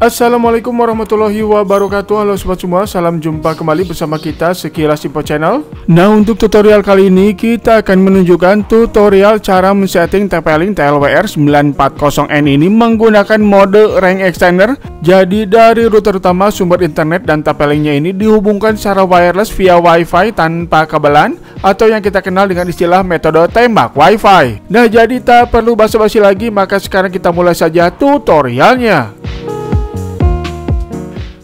Assalamualaikum warahmatullahi wabarakatuh. Halo sobat semua, salam jumpa kembali bersama kita Sekilas Info Channel. Nah, untuk tutorial kali ini kita akan menunjukkan tutorial cara men-setting TP-Link TL-WR940N ini menggunakan mode range extender. Jadi dari router utama sumber internet dan TP-Linknya ini dihubungkan secara wireless via wifi tanpa kabelan, atau yang kita kenal dengan istilah metode tembak wifi. Nah, jadi tak perlu basa-basi lagi, maka sekarang kita mulai saja tutorialnya.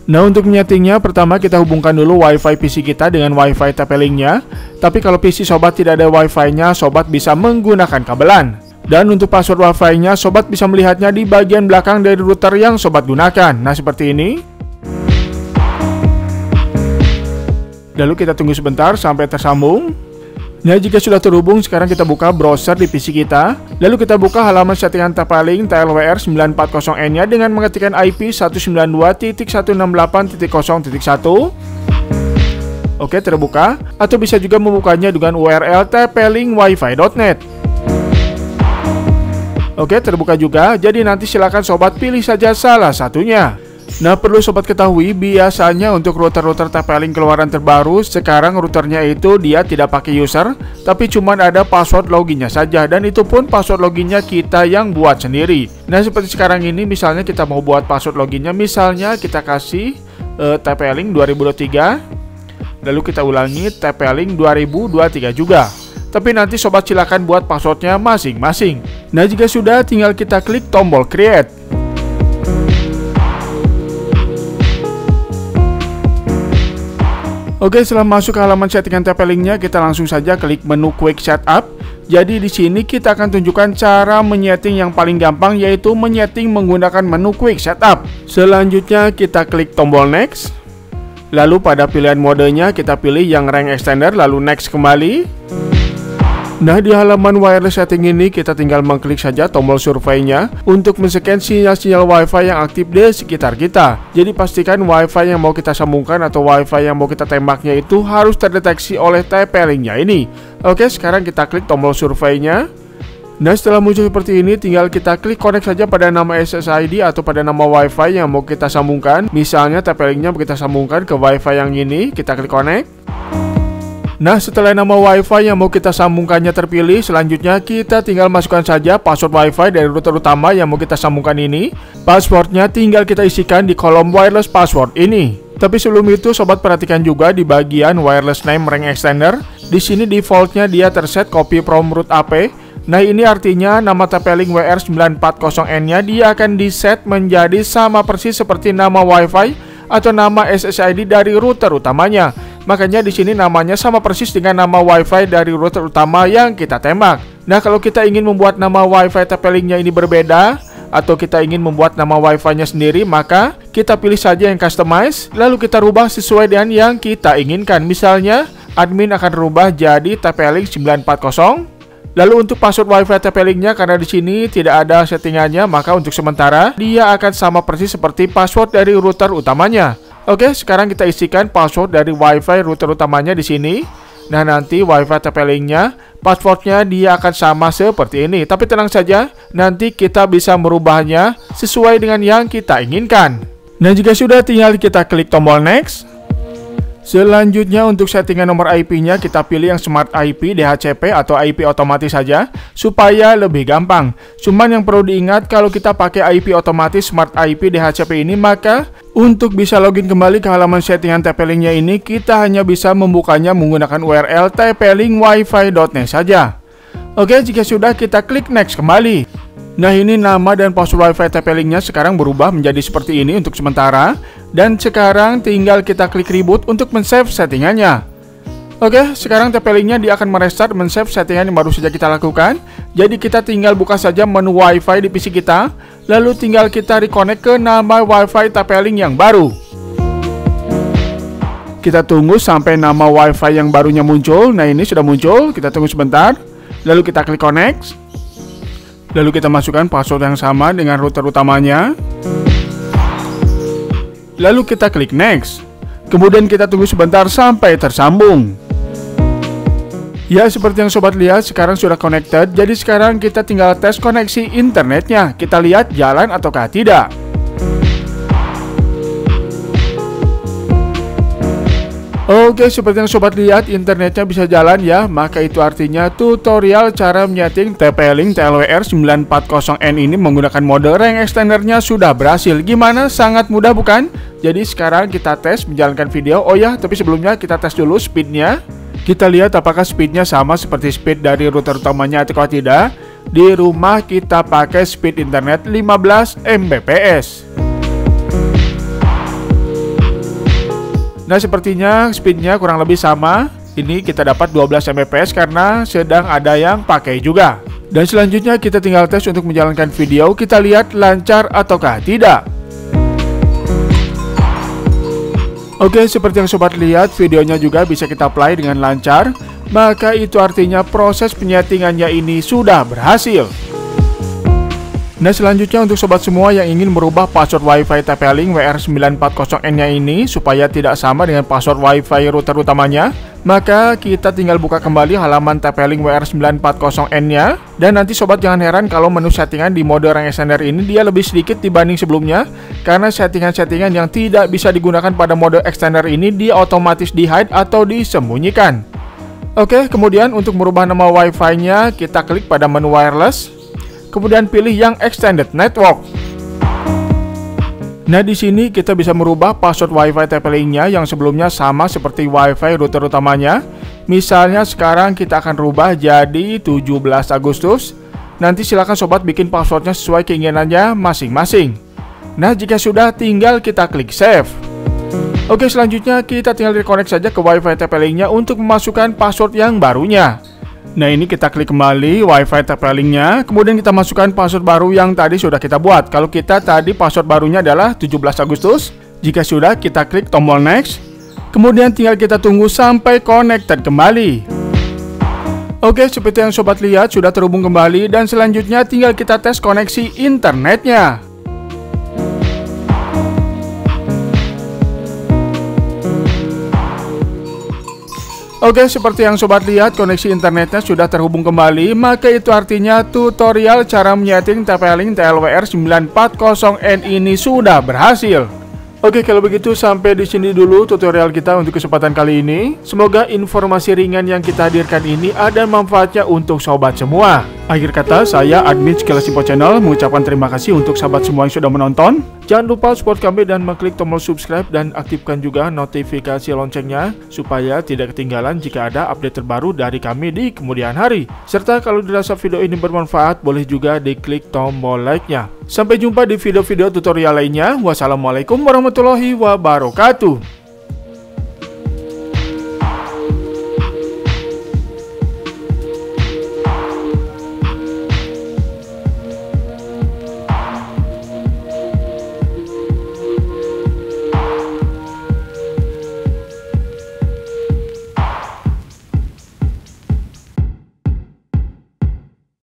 Nah, untuk menyetingnya, pertama kita hubungkan dulu wifi PC kita dengan wifi TP-Linknya. Tapi kalau PC sobat tidak ada wifi-nya, sobat bisa menggunakan kabelan. Dan untuk password wifi-nya, sobat bisa melihatnya di bagian belakang dari router yang sobat gunakan. Nah, seperti ini. Lalu kita tunggu sebentar sampai tersambung. Nah, jika sudah terhubung, sekarang kita buka browser di PC kita. Lalu kita buka halaman settingan TP-Link TL-WR940N-nya dengan mengetikkan IP 192.168.0.1. Oke, terbuka. Atau bisa juga membukanya dengan URL tplinkwifi.net. Oke, terbuka juga. Jadi nanti silakan sobat pilih saja salah satunya. Nah, perlu sobat ketahui, biasanya untuk router-router TP-Link keluaran terbaru, sekarang routernya itu dia tidak pakai user, tapi cuman ada password loginnya saja, dan itu pun password loginnya kita yang buat sendiri. Nah, seperti sekarang ini, misalnya kita mau buat password loginnya, misalnya kita kasih TP-Link 2023, lalu kita ulangi TP-Link 2023 juga. Tapi nanti sobat silakan buat passwordnya masing-masing. Nah, jika sudah, tinggal kita klik tombol create. Oke, setelah masuk ke halaman settingan TP-Linknya, kita langsung saja klik menu Quick Setup. Jadi di sini kita akan tunjukkan cara menyeting yang paling gampang, yaitu menyeting menggunakan menu Quick Setup. Selanjutnya kita klik tombol Next. Lalu pada pilihan modenya kita pilih yang Range Extender, lalu Next kembali. Nah, di halaman wireless setting ini kita tinggal mengklik saja tombol surveinya untuk men-scan sinyal-sinyal wifi yang aktif di sekitar kita. Jadi pastikan wifi yang mau kita sambungkan atau wifi yang mau kita tembaknya itu harus terdeteksi oleh TP-Linknya ini. Oke, sekarang kita klik tombol surveinya. Nah, setelah muncul seperti ini, tinggal kita klik connect saja pada nama SSID atau pada nama wifi yang mau kita sambungkan. Misalnya TP-Linknya mau kita sambungkan ke wifi yang ini, kita klik connect. Nah, setelah nama wifi yang mau kita sambungkannya terpilih, selanjutnya kita tinggal masukkan saja password wifi dari router utama yang mau kita sambungkan ini. Passwordnya tinggal kita isikan di kolom wireless password ini. Tapi sebelum itu, sobat perhatikan juga di bagian wireless name range extender. Di sini defaultnya dia terset copy from root AP. Nah, ini artinya nama TP-Link WR940N-nya dia akan di-set menjadi sama persis seperti nama wifi atau nama SSID dari router utamanya. Makanya di sini namanya sama persis dengan nama wifi dari router utama yang kita tembak. Nah, kalau kita ingin membuat nama wifi TP-Linknya ini berbeda, atau kita ingin membuat nama wifi-nya sendiri, maka kita pilih saja yang customize, lalu kita rubah sesuai dengan yang kita inginkan. Misalnya, admin akan rubah jadi TP-Link 940. Lalu untuk password wifi TP-Linknya, karena di sini tidak ada settingannya, maka untuk sementara dia akan sama persis seperti password dari router utamanya. Oke, sekarang kita isikan password dari wifi router utamanya di sini. Nah, nanti wifi TP-Linknya, passwordnya dia akan sama seperti ini. Tapi tenang saja, nanti kita bisa merubahnya sesuai dengan yang kita inginkan. Nah, jika sudah, tinggal kita klik tombol next. Selanjutnya untuk settingan nomor IP-nya, kita pilih yang Smart IP, DHCP, atau IP otomatis saja, supaya lebih gampang. Cuman yang perlu diingat, kalau kita pakai IP otomatis Smart IP, DHCP ini, maka untuk bisa login kembali ke halaman settingan TP-Linknya ini, kita hanya bisa membukanya menggunakan URL tplinkwifi.net saja. Oke, jika sudah, kita klik next kembali. Nah, ini nama dan password wifi TP-Linknya sekarang berubah menjadi seperti ini untuk sementara. Dan sekarang tinggal kita klik reboot untuk men-save settingannya. Oke, sekarang TP-Linknya dia akan merestart men-save settingan yang baru saja kita lakukan. Jadi kita tinggal buka saja menu wifi di PC kita, lalu tinggal kita reconnect ke nama wifi TP-Link yang baru. Kita tunggu sampai nama wifi yang barunya muncul. Nah, ini sudah muncul, kita tunggu sebentar. Lalu kita klik connect. Lalu kita masukkan password yang sama dengan router utamanya. Lalu kita klik next. Kemudian kita tunggu sebentar sampai tersambung. Ya, seperti yang sobat lihat, sekarang sudah connected. Jadi sekarang kita tinggal tes koneksi internetnya. Kita lihat jalan ataukah tidak. Oke, seperti yang sobat lihat, internetnya bisa jalan ya. Maka itu artinya tutorial cara menyeting TP-Link TL-WR940N ini menggunakan model range extendernya sudah berhasil. Gimana? Sangat mudah bukan? Jadi sekarang kita tes menjalankan video. Oh ya, tapi sebelumnya kita tes dulu speednya. Kita lihat apakah speednya sama seperti speed dari router utamanya atau tidak. Di rumah kita pakai speed internet 15 Mbps. Nah, sepertinya speednya kurang lebih sama. Ini kita dapat 12 Mbps karena sedang ada yang pakai juga. Dan selanjutnya kita tinggal tes untuk menjalankan video. Kita lihat lancar ataukah tidak. Oke, seperti yang sobat lihat, videonya juga bisa kita play dengan lancar. Maka itu artinya proses penyetingannya ini sudah berhasil. Nah, selanjutnya untuk sobat semua yang ingin merubah password WiFi TP-Link WR940N-nya ini supaya tidak sama dengan password WiFi router utamanya, maka kita tinggal buka kembali halaman TP-Link WR940N-nya. Dan nanti sobat jangan heran kalau menu settingan di mode range extender ini dia lebih sedikit dibanding sebelumnya, karena settingan-settingan yang tidak bisa digunakan pada mode extender ini dia otomatis di-hide atau disembunyikan. Oke, kemudian untuk merubah nama WiFi-nya kita klik pada menu wireless. Kemudian pilih yang Extended Network. Nah, di sini kita bisa merubah password WiFi TP-Link-nya yang sebelumnya sama seperti WiFi router utamanya. Misalnya sekarang kita akan rubah jadi 17 Agustus. Nanti silakan sobat bikin passwordnya sesuai keinginannya masing-masing. Nah, jika sudah tinggal kita klik Save. Oke, selanjutnya kita tinggal reconnect saja ke WiFi TP-Link-nya untuk memasukkan password yang barunya. Nah, ini kita klik kembali WiFi TP-Link-nya, kemudian kita masukkan password baru yang tadi sudah kita buat. Kalau kita tadi password barunya adalah 17 Agustus, jika sudah kita klik tombol next. Kemudian tinggal kita tunggu sampai connected kembali. Oke, seperti yang sobat lihat sudah terhubung kembali dan selanjutnya tinggal kita tes koneksi internetnya. Oke, seperti yang sobat lihat koneksi internetnya sudah terhubung kembali. Maka itu artinya tutorial cara menyeting TP-Link TL-WR940N ini sudah berhasil. Oke, kalau begitu sampai di sini dulu tutorial kita untuk kesempatan kali ini. Semoga informasi ringan yang kita hadirkan ini ada manfaatnya untuk sobat semua. Akhir kata, saya admin Sekilas Info Channel mengucapkan terima kasih untuk sahabat semua yang sudah menonton. Jangan lupa support kami dan mengklik tombol subscribe dan aktifkan juga notifikasi loncengnya supaya tidak ketinggalan jika ada update terbaru dari kami di kemudian hari. Serta kalau dirasa video ini bermanfaat, boleh juga diklik tombol like-nya. Sampai jumpa di video-video tutorial lainnya. Wassalamualaikum warahmatullahi wabarakatuh.